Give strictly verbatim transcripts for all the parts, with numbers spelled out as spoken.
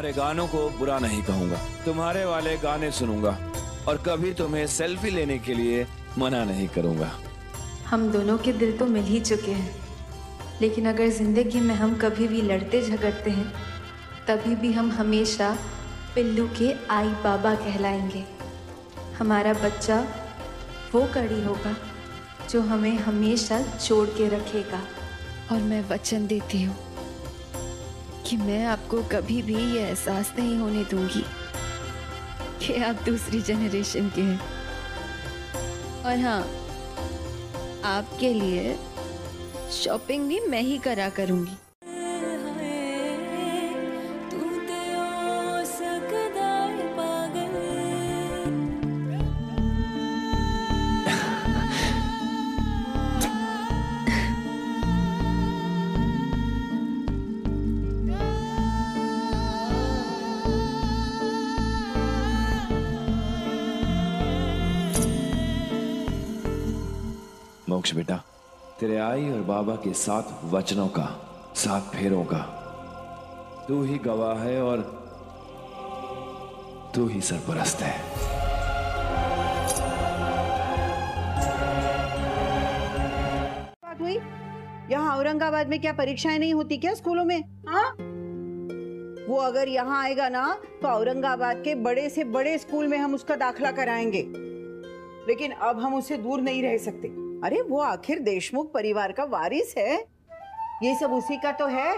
तुम्हारे गानों को बुरा नहीं कहूँगा, तुम्हारे वाले गाने सुनूंगा और कभी तुम्हें सेल्फी लेने के लिए मना नहीं करूँगा। हम दोनों के दिल तो मिल ही चुके हैं, लेकिन अगर जिंदगी में हम कभी भी लड़ते झगड़ते हैं तभी भी हम हमेशा पिल्लू के आई बाबा कहलाएंगे। हमारा बच्चा वो कड़ी होगा जो हमें हमेशा जोड़ के रखेगा। और मैं वचन देती हूँ कि मैं आपको कभी भी ये एहसास नहीं होने दूंगी कि आप दूसरी जनरेशन के हैं। और हाँ, आपके लिए शॉपिंग भी मैं ही करा करूंगी। मोक्ष बेटा, तेरे आई और बाबा के साथ वचनों का, साथ फेरों का तू ही गवाह है और तू ही सरपरस्त है। बात हुई यहाँ औरंगाबाद में क्या परीक्षाएं नहीं होती क्या स्कूलों में? हाँ, वो अगर यहाँ आएगा ना तो औरंगाबाद के बड़े से बड़े स्कूल में हम उसका दाखिला कराएंगे, लेकिन अब हम उससे दूर नहीं रह सकते। अरे वो आखिर देशमुख परिवार का वारिस है, ये सब उसी का तो है।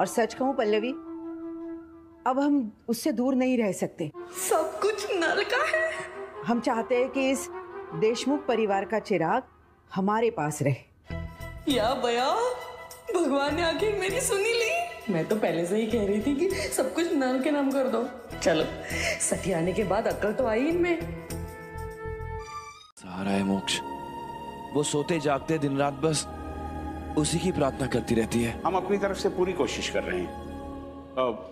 और सच कहूं पल्लवी, अब हम उससे दूर नहीं रह सकते। सब कुछ नलका है। हम चाहते हैं कि इस देशमुख परिवार का चिराग हमारे पास रहे। या बया, भगवान ने आखिर मेरी सुनी ली। मैं तो पहले से ही कह रही थी कि सब कुछ नल के नाम कर दो। चलो, सती आने के बाद अक्ल तो आई इनमें। सहारा है मोक्ष, वो सोते जागते दिन रात बस उसी की प्रार्थना करती रहती है। हम अपनी तरफ से पूरी कोशिश कर रहे हैं।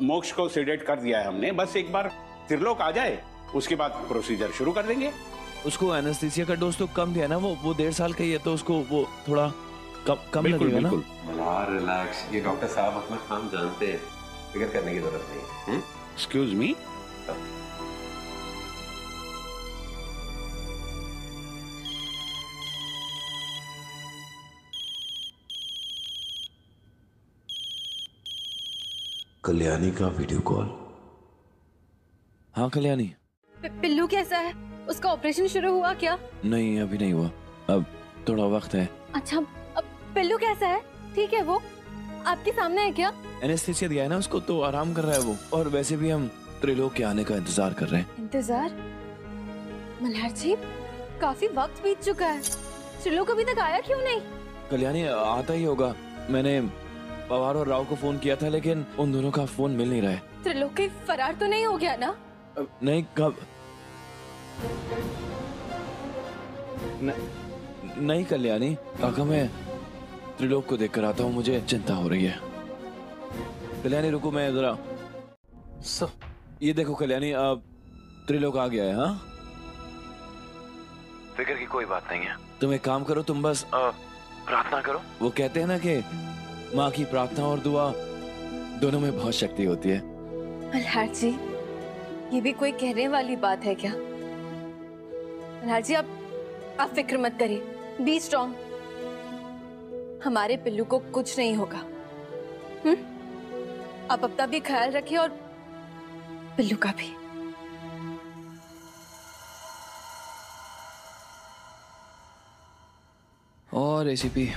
मोक्ष को सेडेट कर दिया है हमने, बस एक बार त्रिलोक आ जाए उसके बाद प्रोसीजर शुरू कर देंगे। उसको एनेस्थीसिया का डोज तो कम दिया ना, वो वो डेढ़ साल का ही है तो उसको वो थोड़ा कम कम लगेगा ना। मल्हार रिलैक्स, ये डॉक्टर साहब अपना काम जानते हैं, फिक्र करने की जरूरत नहीं। एक्सक्यूज मी, कल्याणी का वीडियो कॉल। हाँ कल्याणी, पिल्लू कैसा है? उसका ऑपरेशन शुरू हुआ क्या? नहीं अभी नहीं हुआ, अब थोड़ा वक्त है। अच्छा, अब पिल्लू कैसा है? ठीक है, वो आपके सामने है क्या? एनेस्थीसिया दिया है ना उसको, तो आराम कर रहा है वो। और वैसे भी हम त्रिलोक के आने का इंतजार कर रहे हैं। इंतजार? मल्हार जी, काफी वक्त बीत चुका है, त्रिलोक अभी तक आया क्यों नहीं? कल्याणी आता ही होगा, मैंने पवार और राव को फोन किया था लेकिन उन दोनों का फोन मिल नहीं रहा है। त्रिलोक के फरार तो नहीं हो गया ना? नहीं, कब न, नहीं कल्याणी काका, मैं त्रिलोक को देखकर आता हूँ, मुझे चिंता हो रही है। कल्याणी रुको, मैं जरा स... ये देखो कल्याणी, अब त्रिलोक आ गया है। हाँ, फिक्र की कोई बात नहीं है। तुम एक काम करो, तुम बस प्रार्थना करो। वो कहते हैं ना कि माँ की प्रार्थना और दुआ दोनों में बहुत शक्ति होती है। मल्हार जी, ये भी कोई कहने वाली बात है क्या? मल्हार जी, आप आप फिक्र मत करिए, बी स्ट्रॉन्ग। हमारे पिल्लू को कुछ नहीं होगा। हम्म, आप अपना भी ख्याल रखिए और पिल्लू का भी। और एसीपी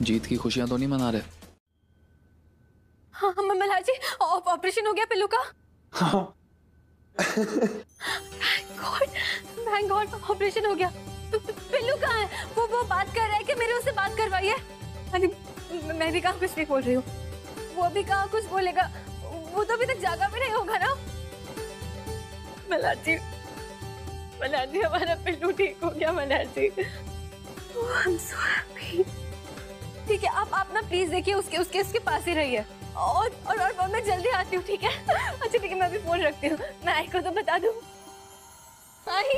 जीत की खुशियां तो नहीं मना रहे? हाँ मल्हार जी, ऑपरेशन हो गया पिल्लू का। हाँ। Thank God, thank God, operation हो गया। पिल्लू कहाँ है? वो वो बात कर रहा है कि मेरे उससे बात करवाई है। अरे मैं भी कहाँ कुछ भी बोल रही हूँ, वो अभी कहाँ कुछ बोलेगा, वो तो अभी तक जागा भी नहीं होगा ना। मल्हार जी, मल्हार जी, हमारा पिल्लू ठीक हो गया मल्हार जी। ठीक है, आप आप ना प्लीज देखिए, उसके उसके उसके पास ही रहिए। और और और मैं जल्दी आती हूँ, ठीक है? अच्छा ठीक है, मैं अभी फोन रखती हूँ। मैं आई को तो बता दूँ। आई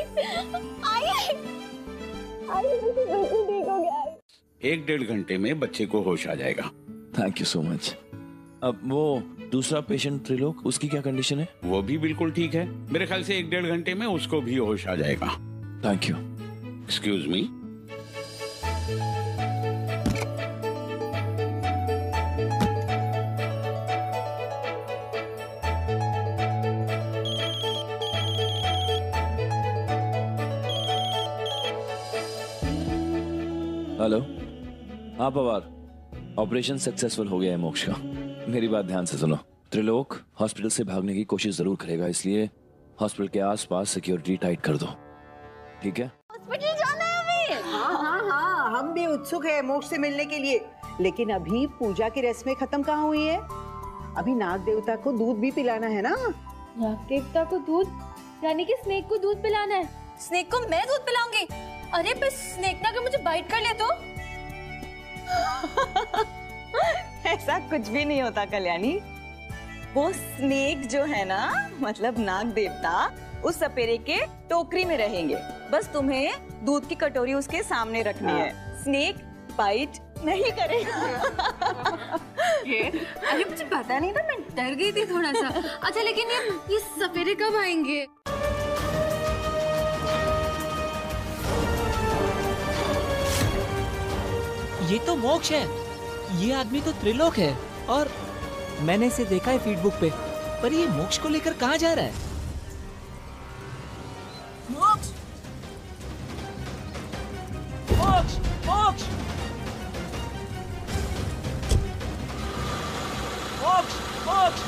आई आई बिल्कुल ठीक हो गया। एक डेढ़ घंटे में बच्चे को होश आ जाएगा। Thank you so much. अब वो दूसरा पेशेंट त्रिलोक, उसकी क्या कंडीशन है? वो भी बिल्कुल ठीक है, मेरे ख्याल से एक डेढ़ घंटे में उसको भी होश आ जाएगा। Thank you. Excuse me. Hello, हाँ पवार, ऑपरेशन सक्सेसफुल हो गया है मोक्ष का। मेरी बात ध्यान से सुनो, त्रिलोक हॉस्पिटल से भागने की कोशिश जरूर करेगा, इसलिए हॉस्पिटल के आसपास सिक्योरिटी टाइट कर दो, ठीक है? हॉस्पिटल जाना है अभी। हाँ हाँ हाँ, हम भी उत्सुक हैं मोक्ष से मिलने के लिए, लेकिन अभी पूजा की रस्में खत्म कहाँ हुई है? अभी नाग देवता को दूध भी पिलाना है ना। नाग देवता को दूध, यानी कि स्नेक को दूध पिलाना है? स्नेक को मैं दूध पिलाऊंगी? अरे बस स्नेक ना अगर मुझे बाइट कर ले तो। ऐसा कुछ भी नहीं होता कल्याणी। वो स्नेक जो है ना, मतलब नाग देवता, उस सपेरे के टोकरी में रहेंगे, बस तुम्हें दूध की कटोरी उसके सामने रखनी है, स्नेक बाइट नहीं करेगा। अरे मुझे पता नहीं था, मैं डर गई थी थोड़ा सा। अच्छा लेकिन ये ये सपेरे कब आएंगे? ये तो मोक्ष है, ये आदमी तो त्रिलोक है, और मैंने इसे देखा है फेसबुक पे, पर ये मोक्ष को लेकर कहाँ जा रहा है? मोक्ष, मोक्ष, मोक्ष, मोक्ष, मोक्ष।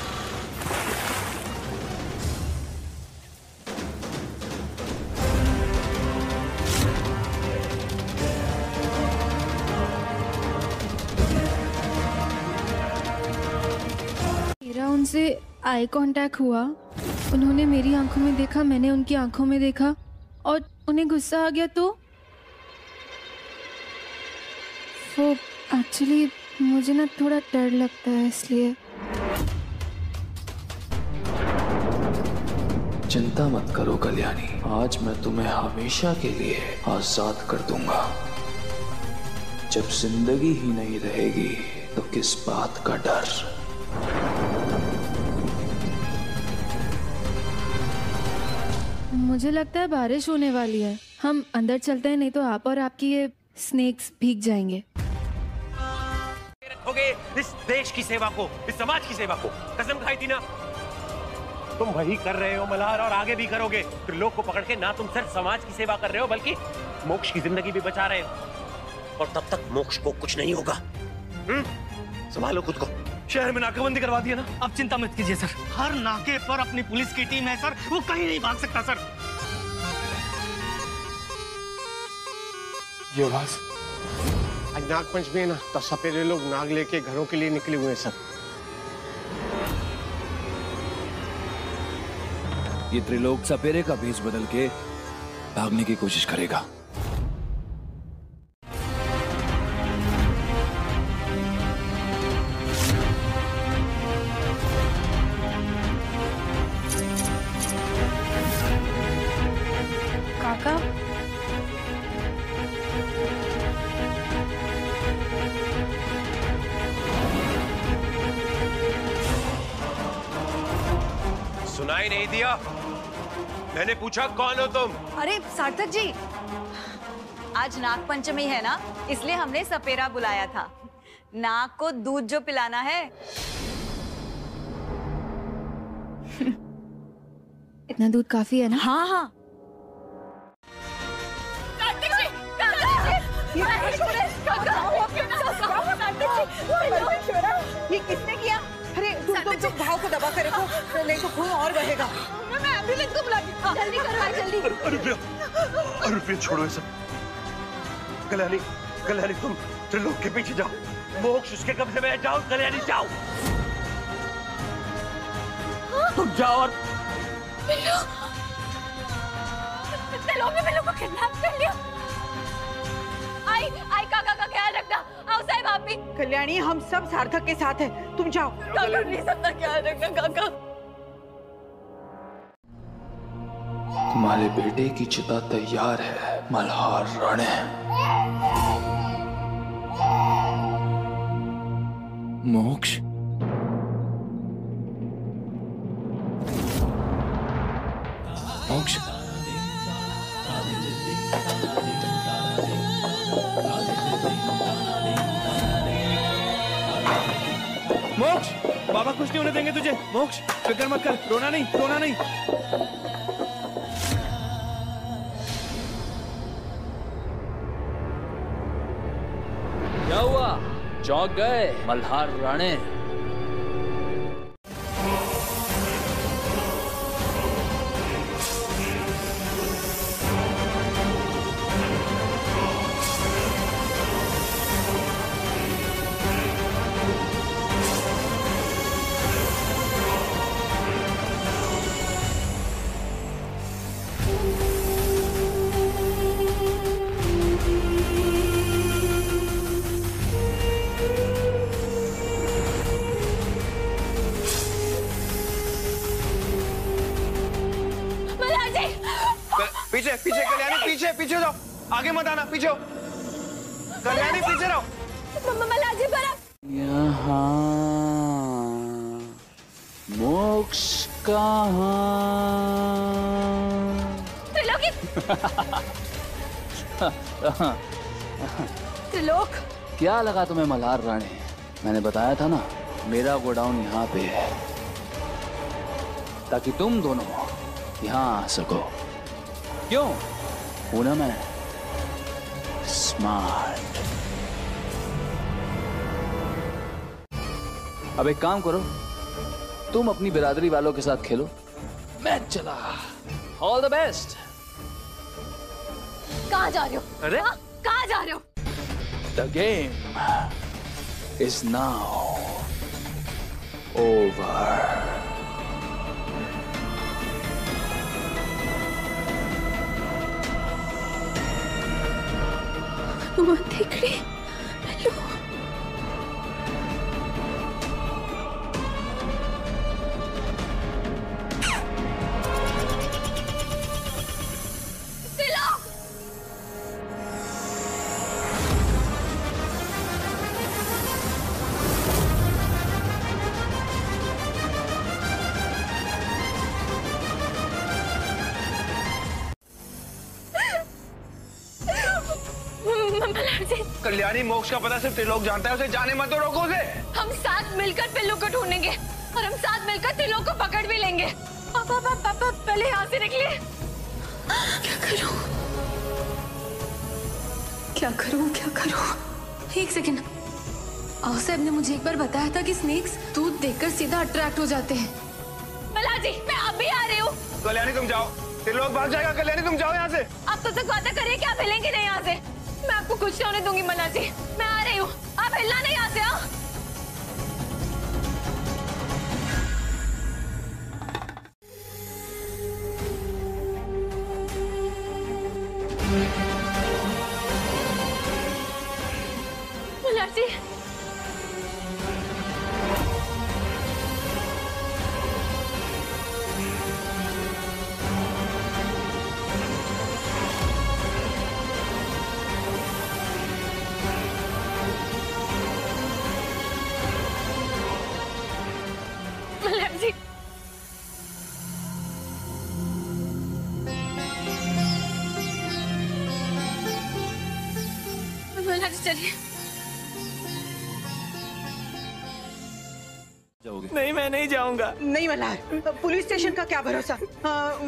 उनसे आई कांटेक्ट हुआ, उन्होंने मेरी आंखों में देखा, मैंने उनकी आंखों में देखा, और उन्हें गुस्सा आ गया, तो वो एक्चुअली मुझे ना थोड़ा डर लगता है, इसलिए। चिंता मत करो कल्याणी, आज मैं तुम्हें हमेशा के लिए आजाद कर दूंगा। जब जिंदगी ही नहीं रहेगी तो किस बात का डर? मुझे लगता है बारिश होने वाली है, हम अंदर चलते हैं, नहीं तो आप और आपकी ये स्नेक्स भीग जाएंगे। रखोगे इस देश की सेवा को, इस समाज की सेवा को, कसम खाई थी ना, तुम वही कर रहे हो मल्हार, और आगे भी करोगे। त्रिलोक को पकड़ के ना तुम सिर्फ समाज की सेवा कर रहे हो, बल्कि मोक्ष की जिंदगी भी बचा रहे हो, और तब तक मोक्ष को कुछ नहीं होगा। हम्म, संभालो खुद को। शहर में नाकेबंदी करवा दी है ना, अब चिंता मत कीजिए सर, हर नाके पर अपनी पुलिस की टीम है सर, वो कहीं नहीं भाग सकता सर। ये आवाज, आज नागपंचमी है ना, तो सपेरे लोग नाग लेके घरों के लिए निकले हुए हैं सर। ये त्रिलोक सपेरे का भेष बदल के भागने की कोशिश करेगा। सुनाई नहीं दिया? मैंने पूछा कौन हो तुम? अरे सार्थक जी, आज नाग पंचमी है ना, इसलिए हमने सपेरा बुलाया था, नाग को दूध जो पिलाना है। इतना दूध काफी है ना? हाँ हाँ। ये किसने किया? अरे तुम तुम घाव को दबा कर रखो, नहीं तो खून और बहेगा। मैं एम्बुलेंस को बुलाती हूँ, जल्दी करो जल्दी। अरे अरे छोड़ो ये सब। कल्याणी, कल्याणी तुम त्रिलोक के पीछे जाओ, मोक्ष उसके कब्जे में, जाओ कल्याणी जाओ, तुम जाओ। और त्रिलोक ने मेरे को किडनैप कर लिया। आई आई काका का ख्याल रखना, आओ साहब आप भी। कल्याणी हम सब सार्थक के साथ हैं, तुम जाओ। काका नहीं, सबका ख्याल रखना काका। तुम्हारे बेटे की चिता तैयार है मल्हार राणे। मोक्ष मोक्ष, बाबा कुछ नहीं होने देंगे तुझे। मोक्ष फिक्र मत कर, रोना नहीं, रोना नहीं। क्या हुआ, चौंक गए मल्हार राणे? पीछे पीछे कल्याणी, पीछे पीछे जाओ, आगे मत आना, पीछे कल्याणी, पीछे रहो। यहाँ मोक्ष कहाँ? त्रिलोकी त्रिलोक, क्या लगा तुम्हें मल्हार राणे? मैंने बताया था ना, मेरा गोडाउन यहाँ पे है ताकि तुम दोनों यहाँ आ सको। क्यों हूं ना मैं स्मार्ट? अब एक काम करो, तुम अपनी बिरादरी वालों के साथ खेलो, मैं चला। All the best. कहाँ जा रहे हो? अरे कहाँ जा रहे हो? The game is now over. देख रही कल्याणी, मोक्ष का पता सिर्फ त्रिलोक जानता है, उसे जाने मत दो, रोको उसे। हम साथ मिलकर पिल्लू को ढूंढेंगे और हम साथ मिलकर त्रिलोक को पकड़ भी लेंगे। पापा पापा पापा पहले यहाँ से निकलिए। क्या करूँ क्या करूँ क्या करूँ? एक सेकेंड, आओ साहब ने मुझे एक बार बताया था कि स्नेक्स दूध देखकर सीधा अट्रैक्ट हो जाते हैं। बलाजी मैं अभी आ रही हूँ। कल्याणी तुम जाओ, त्रिलोक भाग जाएगा। कल्याणी तुम जाओ यहाँ से। आप तो वादा करिए कि आप हिलेंगे नहीं यहाँ से। मैं आपको कुछ होने दूंगी मल्हार जी, मैं आ रही हूँ, आप हिलना नहीं आते हो। मल्हार जी जाओगे? नहीं मैं नहीं जाऊंगा। नहीं मल्हार, पुलिस स्टेशन का क्या भरोसा?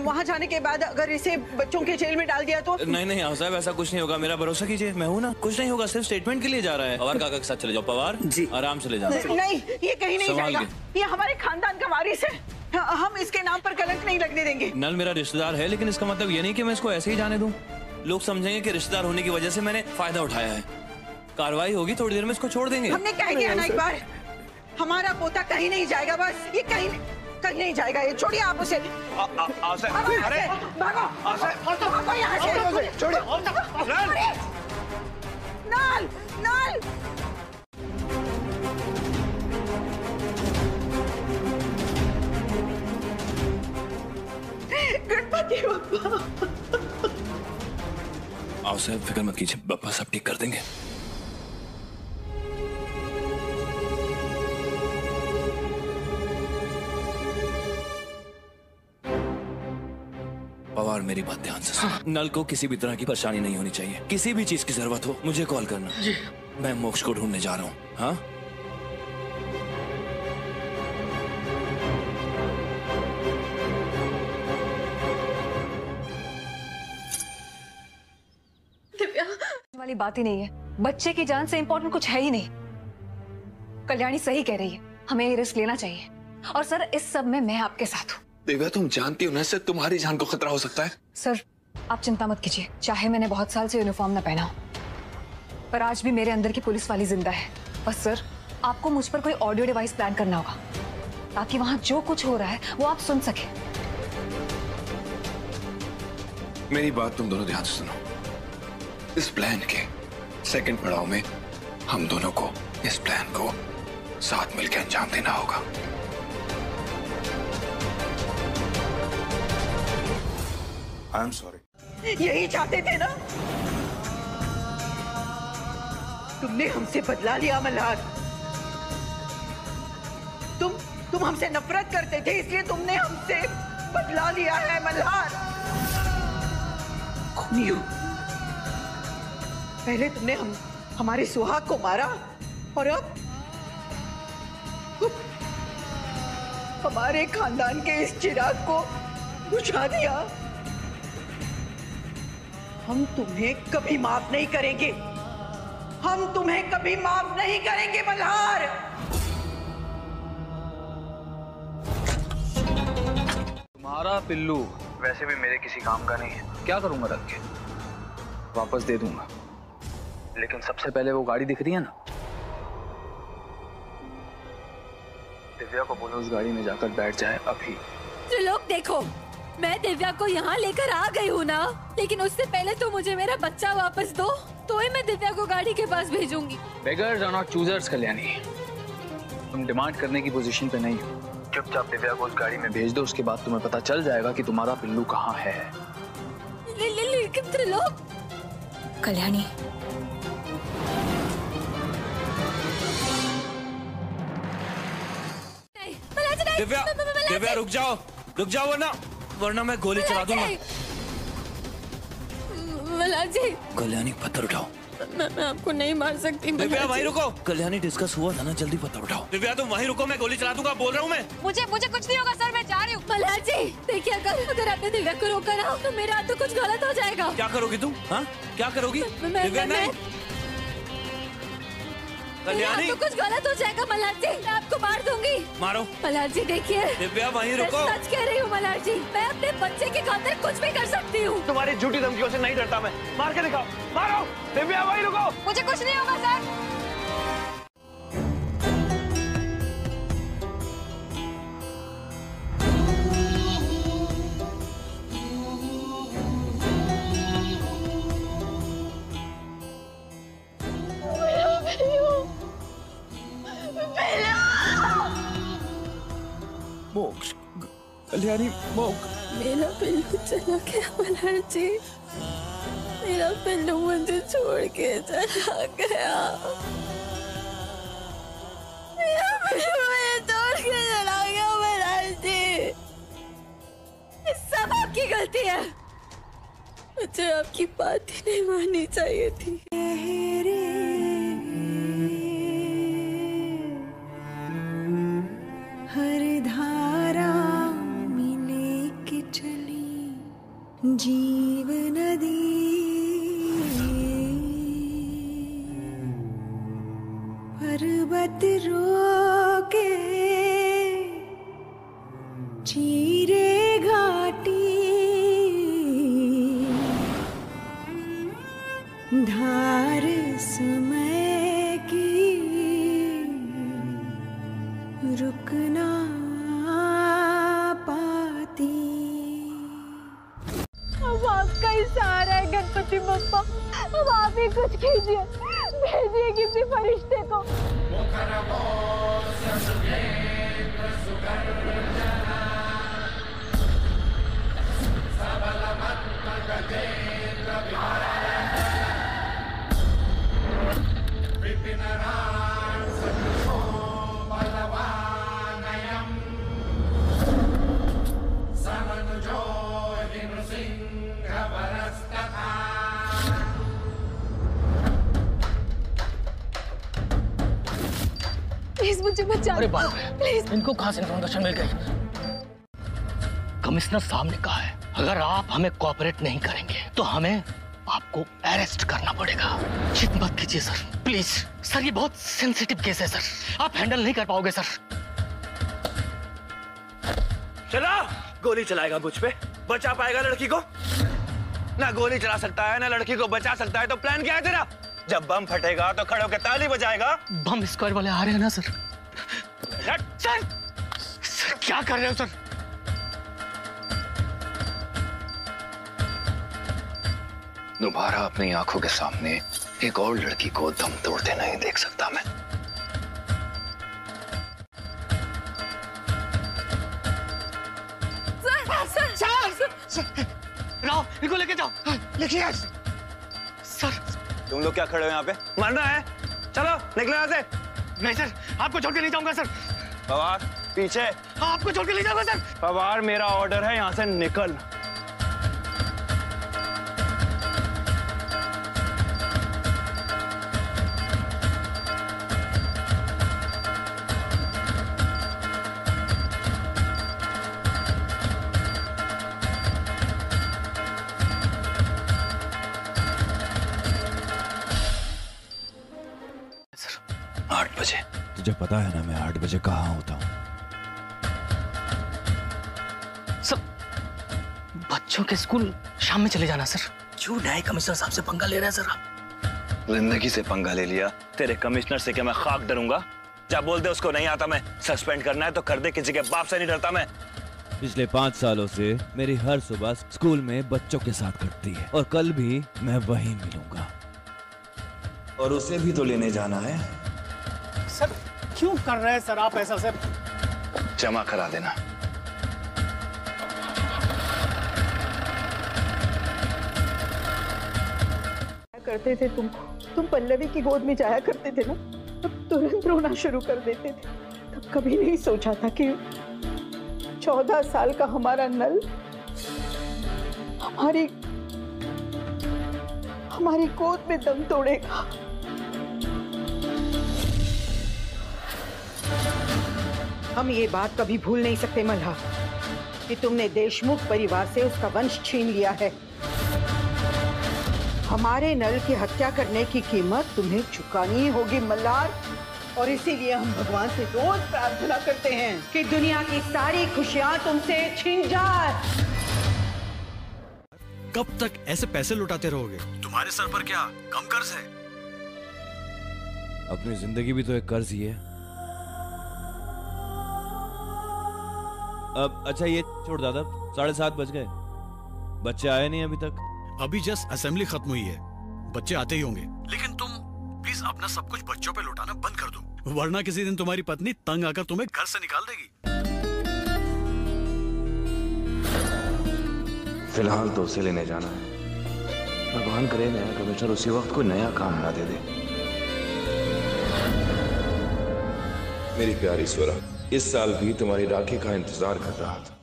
वहाँ जाने के बाद अगर इसे बच्चों के जेल में डाल दिया तो? नहीं नहीं आओ साहब, ऐसा कुछ नहीं होगा, मेरा भरोसा कीजिए, मैं हूँ ना, कुछ नहीं होगा, सिर्फ स्टेटमेंट के लिए जा रहा है। पवार काका के साथ चले जाओ, पवार जी आराम से ले जाओ। नहीं ये कहीं नहीं जाएगा, ये हमारे खानदान का वारिस है, हम इसके नाम पर कलंक नहीं लगने देंगे। नल मेरा रिश्तेदार है, लेकिन इसका मतलब ये नहीं कि मैं इसको ऐसे ही जाने दूं। लोग समझेंगे कि रिश्तेदार होने की वजह से मैंने फायदा उठाया है। कार्रवाई होगी, थोड़ी देर में इसको छोड़ देंगे। हमने कह दिया ना एक बार, हमारा पोता कहीं नहीं जाएगा, बस ये कहीं कहीं नहीं जाएगा, ये छोड़िए आप उसे। आओ साहब फिक्र मत कीजिए, बापा सब ठीक कर देंगे। पवार मेरी बात ध्यान से सुन। हाँ। नल को किसी भी तरह की परेशानी नहीं होनी चाहिए, किसी भी चीज की जरूरत हो मुझे कॉल करना। मैं मोक्ष को ढूंढने जा रहा हूँ। हाँ वाली बात ही नहीं है। बच्चे की जान से इम्पोर्टेंट कुछ है ही नहीं। कल्याणी सही कह रही है, हमें ये रिस्क लेना चाहिए। और सर, इस सब में मैं आपके साथ हूँ। दिव्या, तुम जानती हो ना सर, तुम्हारी जान को खतरा हो सकता है। सर, आप चिंता मत कीजिए। चाहे मैंने बहुत साल से यूनिफॉर्म ना पहना हो, पर आज भी मेरे अंदर की पुलिस वाली जिंदा है। बस सर, आपको मुझ पर कोई ऑडियो डिवाइस प्लान करना होगा, ताकि वहां जो कुछ हो रहा है वो आप सुन सके। मेरी बात तुम दोनों ध्यान से सुनो। इस प्लान के सेकंड पड़ाव में हम दोनों को इस प्लान को साथ मिलकर अंजाम देना होगा। I am sorry. यही चाहते थे ना? तुमने हमसे बदला लिया मल्हार। तुम तुम हमसे नफरत करते थे, इसलिए तुमने हमसे बदला लिया है मल्हार। खूनी हो। पहले तुमने हम हमारे सुहाग को मारा और अब हमारे खानदान के इस चिराग को बुझा दिया। हम तुम्हें कभी माफ नहीं करेंगे। हम तुम्हें कभी माफ नहीं करेंगे मल्हार। तुम्हारा पिल्लू वैसे भी मेरे किसी काम का नहीं है। क्या करूंगा रख के? वापस दे दूंगा, लेकिन सबसे पहले वो गाड़ी दिख रही है ना, दिव्या को बोलो उस गाड़ी में जाकर बैठ जाए अभी। तो लोग देखो, मैं दिव्या को यहाँ लेकर आ गई हूँ ना, लेकिन उससे पहले तो मुझे मेरा बच्चा वापस दो, तो ही मैं दिव्या को गाड़ी के पास भेजूंगी। Beggars are not choosers, Kalyani. तुम डिमांड करने की पोजीशन पे नहीं हो। चुपचाप दिव्या को उस गाड़ी में भेज दो, उसके बाद तुम्हें पता चल जाएगा कि तुम्हारा पिल्लू कहाँ है। ले ले ले त्रिलोक। कल्याणी, दिव्या, दिव्या रुक जाओ, रुक जाओ वरना वरना मैं गोली चला दूंगा। मल्हार जी, कल्याणी पत्थर उठाओ। मैं मैं आपको नहीं मार सकती। दिव्या वहीं रुको। कल्याणी, डिस्कस हुआ था ना, जल्दी पत्थर उठाओ। दिव्या तुम वहीं रुको, मैं गोली चला दूंगा, बोल रहा हूँ मैं। मुझे मुझे कुछ नहीं होगा सर, मैं जा रही हूँ। मल्हार जी देखिए, अगर अगर आपने दिव्या को रोका ना, तो मेरा तो कुछ गलत हो जाएगा। क्या करोगी तुम? हाँ, क्या करोगी? कल्याणी, कुछ गलत हो जाएगा मल्हार जी, मैं आपको मार दूंगी। मारो। मल्हार जी देखिए, दिव्या वहीं रुको। सच कह रही हूँ मल्हार जी, मैं अपने बच्चे के खातिर कुछ भी कर सकती हूँ। तुम्हारी झूठी धमकियों से नहीं डरता मैं। मार के दिखाओ, मारो। दिव्या वहीं रुको। मुझे कुछ नहीं होगा सर। कल्याणी, मेरा पिल्लू चला गया मल्हार जी। मेरा पिल्लू मुझे छोड़ के चला गया। मेरा पिल्लू मुझे छोड़ के चला गया मल्हार जी। सब आपकी गलती है। मुझे आपकी बात ही नहीं माननी चाहिए थी। जीव नदी पर्वत रोके चीरे घाटी धार समय की रुकना सारा है। गणपति बप्पा, अब आप ही कुछ कीजिए, भेजिए किसी फरिश्ते को। प्लीज मुझे बचा लो। प्लीज, इनको कहां से इन्फॉर्मेशन मिल गई? कमिश्नर साहब ने कहा है, अगर आप हमें कोऑपरेट नहीं करेंगे तो हमें आप आपको अरेस्ट करना पड़ेगा। चिंता मत कीजिए सर, प्लीज सर, ये बहुत सेंसिटिव केस है सर, आप हैंडल नहीं कर पाओगे सर। चला, गोली चलाएगा मुझ पे, बचा पाएगा लड़की को? ना गोली चला सकता है ना लड़की को बचा सकता है, तो प्लान क्या है तेरा? जब बम फटेगा तो खड़े होकर ताली बजाएगा। बम स्क्वायर वाले आ रहे हैं ना सर। सर, सर क्या कर रहे हो सर? दोबारा अपनी आंखों के सामने एक और लड़की को दम तोड़ते नहीं देख सकता मैं। सर, सर, सर, लाओ इनको लेके जाओ। निकलिए सर। तुम लोग क्या खड़े हो यहाँ पे? मरना है, चलो निकलो यहाँ से। नहीं सर, आपको छोड़ के नहीं जाऊंगा सर। पवार पीछे। आपको छोड़ के नहीं जाऊंगा सर। पवार मेरा ऑर्डर है, यहाँ से निकल। तुझे पता है ना मैं आठ बजे कहाँ होता हूँ। सब बच्चों के स्कूल शाम में चले जाना सर। क्यों नए कमिश्नर साहब से पंगा ले रहे हैं सर आप? जिंदगी से पंगा ले लिया तेरे कमिश्नर से, क्या मैं खाक डरूंगा? जा बोल दे उसको, नहीं आता मैं। सस्पेंड करना है तो कर दे, किसी के बाप से नहीं डरता मैं। पिछले पाँच सालों से मेरी हर सुबह स्कूल में बच्चों के साथ कटती है और कल भी मैं वही मिलूंगा। और उसे भी तो लेने जाना है सर। क्यों कर रहे हैं सर आप ऐसा? सर जमा करा देना। करते थे तुम तुम पल्लवी की गोद में जाया करते थे ना, तब तुरंत रोना शुरू कर देते थे। तब कभी नहीं सोचा था कि चौदह साल का हमारा नल हमारी हमारी गोद में दम तोड़ेगा। हम ये बात कभी भूल नहीं सकते मल्हार कि तुमने देशमुख परिवार से उसका वंश छीन लिया है। हमारे नल की हत्या करने की कीमत तुम्हें चुकानी होगी मल्हार, और इसीलिए हम भगवान से रोज प्रार्थना करते हैं कि दुनिया की सारी खुशियां तुमसे छीन जाए। कब तक ऐसे पैसे लुटाते रहोगे? तुम्हारे सर पर क्या कम कर्ज है? अपनी जिंदगी भी तो एक कर्ज ही है। अब अच्छा ये छोड़ दादा, साढ़े सात बज गए, बच्चे आए नहीं अभी तक। अभी जस्ट असेंबली खत्म हुई है, बच्चे आते ही होंगे। लेकिन तुम प्लीज अपना सब कुछ बच्चों पे लौटाना बंद कर दो, वरना किसी दिन तुम्हारी पत्नी तंग आकर तुम्हें घर से निकाल देगी। फिलहाल तो उसे लेने जाना है, भगवान करे नया कमिश्नर उसी वक्त कोई नया काम ना दे दे। मेरी प्यारी स्वरा, इस साल भी तुम्हारी राखी का इंतजार कर रहा था।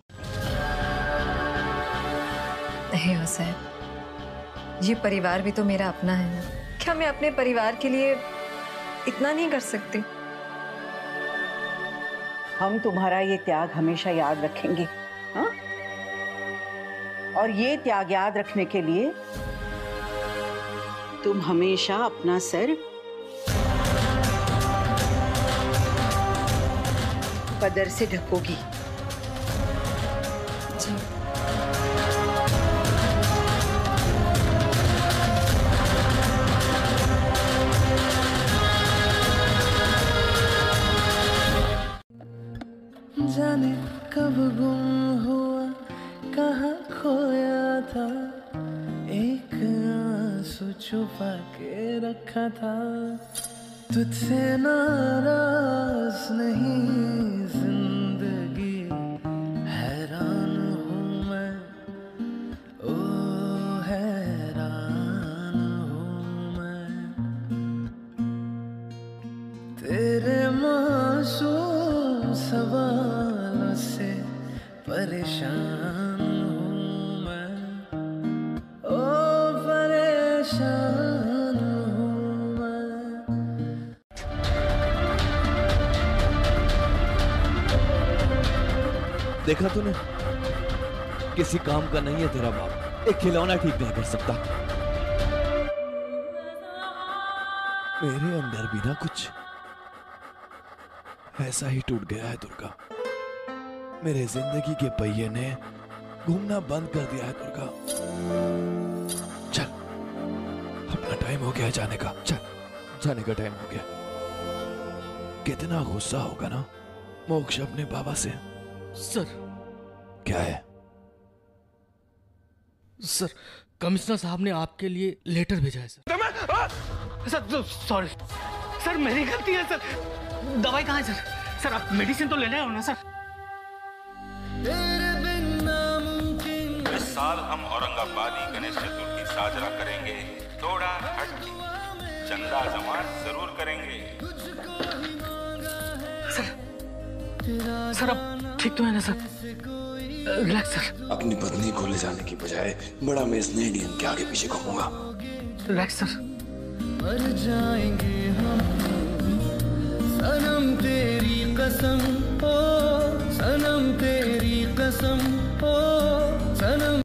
नहीं हो साहब, ये परिवार भी तो मेरा अपना है ना, क्या मैं अपने परिवार के लिए इतना नहीं कर सकती? हम तुम्हारा ये त्याग हमेशा याद रखेंगे। हा? और ये त्याग याद रखने के लिए तुम हमेशा अपना सर पदर से ढकोगी। जी। जाने कब गुम हुआ, कहाँ खोया था, एक आंसू छुपा के रखा था। तुझसे नाराज नहीं सवालों से परेशान हूँ मैं, ओ परेशान हूँ मैं। देखा तूने, किसी काम का नहीं है तेरा बाप, एक खिलौना ठीक नहीं कर सकता। मेरे अंदर भी ना कुछ ऐसा ही टूट गया है दुर्गा। मेरे जिंदगी के पहिए ने घूमना बंद कर दिया है दुर्गा। चल, अपना टाइम हो गया है जाने का। चल, जाने का टाइम हो गया। कितना गुस्सा होगा ना मोक्ष अपने बाबा से। सर क्या है? सर कमिश्नर साहब ने आपके लिए लेटर भेजा है सर। सर सॉरी सर, मेरी गलती है सर। दवाई कहाँ है सर? सर आप मेडिसिन तो ले रहे हो ना सर। इस साल हम औरंगाबादी गणेश चतुर्थी साजरा करेंगे, थोड़ा हटके। चंदा जमा जरूर करेंगे सर। सर अब ठीक तो है ना सर? Relax sir. अपनी पत्नी को ले जाने की बजाय बड़ा मैं इस नए डीएम के आगे पीछे घूमूंगा। Relax sir. मर जाएंगे हम सनम तेरी कसम, ओ सनम तेरी कसम, ओ सनम।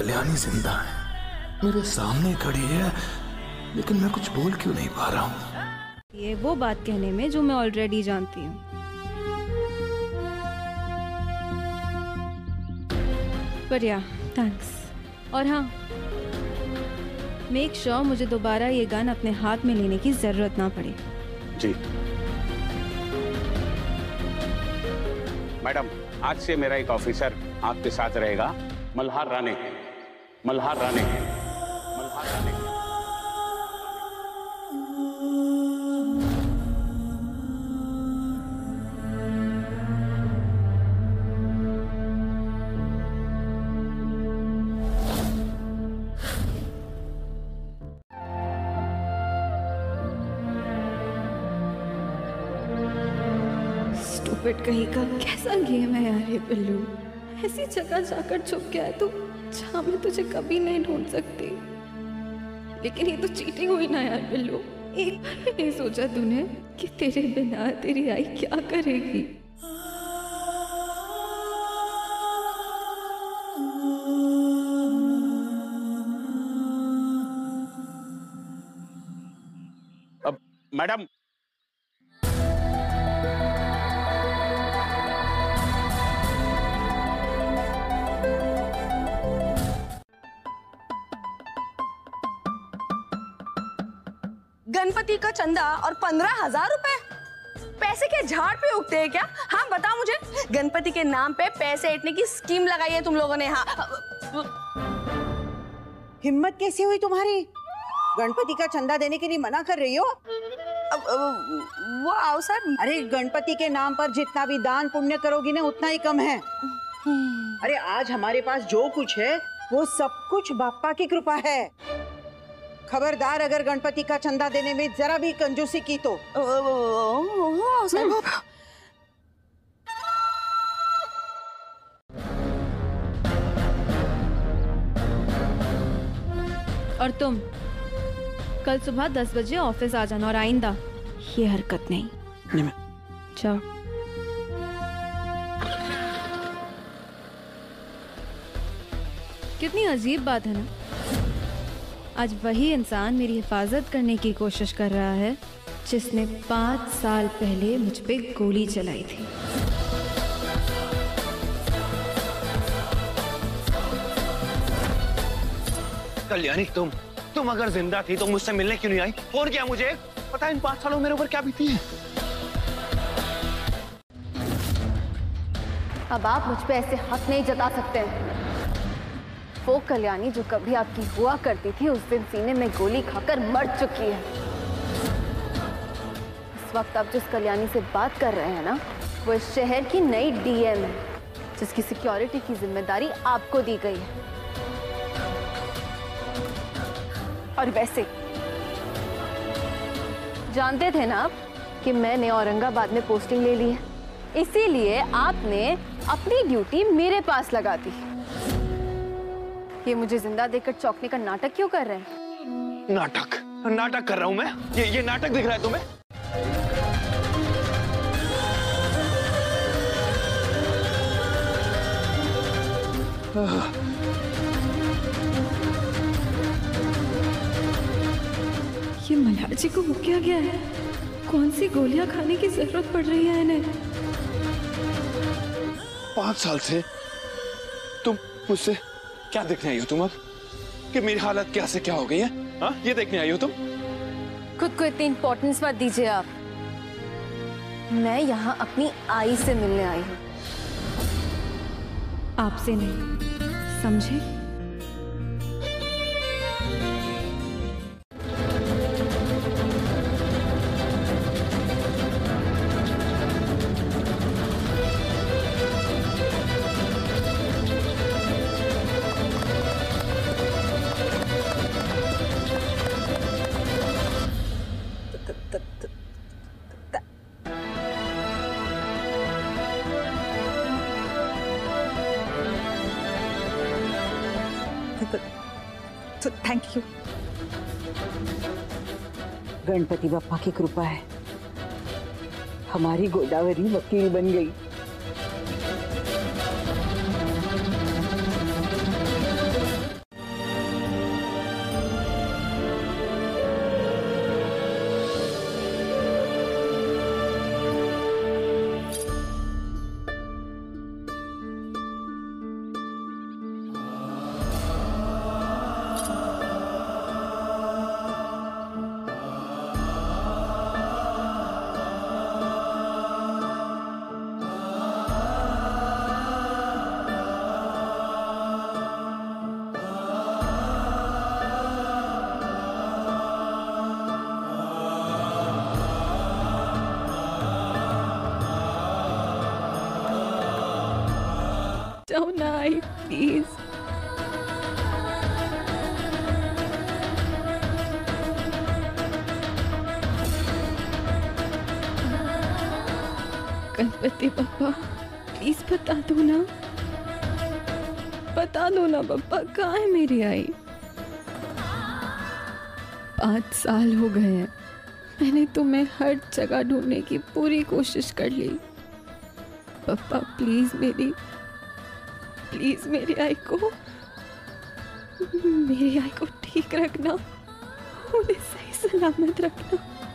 कल्याणी जिंदा है, मेरे सामने खड़ी है, लेकिन मैं कुछ बोल क्यों नहीं पा रहा हूँ? ये वो बात कहने में जो मैं ऑलरेडी जानती हूँ। पर या थैंक्स। और हाँ, मेक श्योर मुझे दोबारा ये गन अपने हाथ में लेने की जरूरत ना पड़े। जी मैडम, आज से मेरा एक ऑफिसर आपके साथ रहेगा, मल्हार राणे। मल्हार राणे मल्हार राणे स्टूपिड कहीं का। कैसा गेम है यार ये पिल्लू? ऐसी जगह जाकर छुप गया है तू जहाँ मैं तुझे कभी नहीं ढूंढ सकती। लेकिन ये तो चीटिंग हुई ना यार बिल्लू। एक बार भी नहीं सोचा तूने कि तेरे बिना तेरी आई क्या करेगी। अब मैडम गणपति का चंदा और पंद्रह हजार रुपए पैसे के झाड़ पे उगते हैं क्या? हाँ बताओ मुझे, गणपति के नाम पे पैसे ऐंठने की स्कीम लगाई है तुम लोगों ने। हाँ हिम्मत कैसे हुई तुम्हारी? गणपति का चंदा देने के लिए मना कर रही हो? अब, अब, वो आओ सर। अरे गणपति के नाम पर जितना भी दान पुण्य करोगी ना उतना ही कम है। अरे आज हमारे पास जो कुछ है वो सब कुछ बापा की कृपा है। खबरदार अगर गणपति का चंदा देने में जरा भी कंजूसी की तो। ओ, ओ, ओ, ओ, ओ, और तुम कल सुबह दस बजे ऑफिस आ जाना, और आइंदा ये हरकत नहीं। नहीं मैं। जाओ। कितनी अजीब बात है ना, आज वही इंसान मेरी हिफाजत करने की कोशिश कर रहा है जिसने पाँच साल पहले मुझ पे गोली चलाई थी। कल्याणी तुम तुम अगर जिंदा थी तो मुझसे मिलने क्यों नहीं आई? फोन किया मुझे? पता है इन पाँच सालों मेरे ऊपर क्या बीती है। अब आप मुझ पे ऐसे हक नहीं जता सकते हैं। वो कल्याणी जो कभी आपकी हुआ करती थी उस दिन सीने में गोली खाकर मर चुकी है। इस वक्त आप जिस कल्याणी से बात कर रहे हैं ना, वो इस शहर की नई डीएम है जिसकी सिक्योरिटी की जिम्मेदारी आपको दी गई है। और वैसे जानते थे ना कि मैंने औरंगाबाद में पोस्टिंग ले ली है, इसीलिए आपने अपनी ड्यूटी मेरे पास लगा दी। ये मुझे जिंदा देखकर चौंकने का नाटक क्यों कर रहे हैं? नाटक नाटक कर रहा हूँ मैं? ये ये नाटक दिख रहा है तुम्हें? ये मल्हार जी को क्या गया है? कौन सी गोलियां खाने की जरूरत पड़ रही है इन्हें? पांच साल से तुम मुझसे क्या देखने आई हो तुम अब? कि मेरी हालत क्या से क्या हो गई है? हाँ, ये देखने आई हो तुम? खुद को इतनी इंपॉर्टेंस मत दीजिए आप। मैं यहाँ अपनी आई से मिलने आई हूँ, आपसे नहीं, समझे? Thank you. गणपति बप्पा की कृपा है, हमारी गोदावरी वकील बन गई। Don't I, please. Ganpati Bappa, please बता दो ना, बता दो ना बप्पा, कहाँ है मेरी आई? पाँच साल हो गए हैं, मैंने तुम्हें हर जगह ढूंढने की पूरी कोशिश कर ली। बप्पा प्लीज मेरी प्लीज मेरी आई को मेरी आई को ठीक रखना, उन्हें सही सलामत रखना।